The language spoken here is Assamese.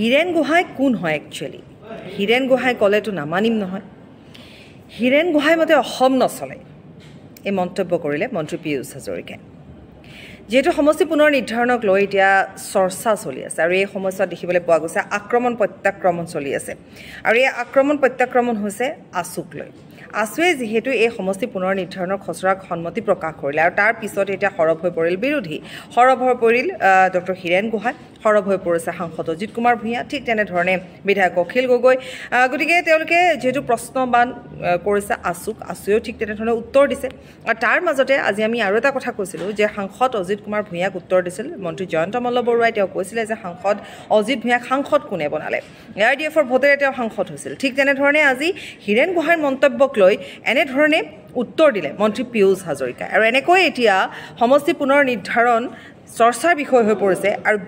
Hiren Gohain কোন হয় actually? Hiren Gohain কলে তো নামানিম নহয়। Hiren Gohain মতে অসম নচলে। এই মন্তব্য কৰিলে মন্ত্ৰী পীযুষ হাজৰিকাই। যেটো সমষ্টি পুনৰ নিৰ্ধাৰণক লৈ এতিয়া চৰ্চা চলি আছে আৰু এই সমস্যা দেখিবলৈ পোৱা গৈছে আক্ৰমণ প্ৰত্যাক্ৰমণ চলি আছে আৰু এই আক্ৰমণ প্ৰত্যাক্ৰমণ হৈছে আছুক লৈ আসুৱে যেহেতু এই সমষ্টি পুনৰ নিৰ্ধাৰণৰ খচৰাক সন্মতি প্ৰকাশ কৰিলে আৰু তাৰ পিছত এতিয়া হৰব হৈ পৰিল বিৰোধী হৰব হৈ পৰিল ডক্টৰ হিৰেণ গোহাঁই হৰব হৈ পৰিছে সাংসদজিত কুমাৰ ভূঞা ঠিক তেনে ধৰণে বিধায়ক অখিল গগৈ গতিকে তেওঁলোকে যেটো প্ৰশ্নবান কৰিছে আসুক আসুৱেও ঠিক তেনে ধৰণে উত্তৰ দিছে আৰু তাৰ মাজতে আজি আমি আৰু এটা কথা কৈছিলো যে সাংসদ অজিত কুমাৰ ভূঞাক উত্তৰ দিছিল মন্ত্ৰী জয়ন্ত মল্ল বৰুৱাই তেওঁ কৈছিল যে সাংসদ অজিত ভূঞাক সাংসদ কোনে বনালে এআইডিএফৰ ভোটেৰে তেওঁ সাংসদ হৈছিল ঠিক তেনে ধৰণে আজি হিৰেণ গোহাঁইৰ মন্তব্য লৈ এনে ধৰণে উত্তৰ দিলে মন্ত্ৰী পীযুষ হাজৰিকা আৰু এনেকৈ এতিয়া সমষ্টি পুনৰ নিৰ্ধাৰণ চৰ্চাৰ বিষয় হৈ পৰিছে আৰু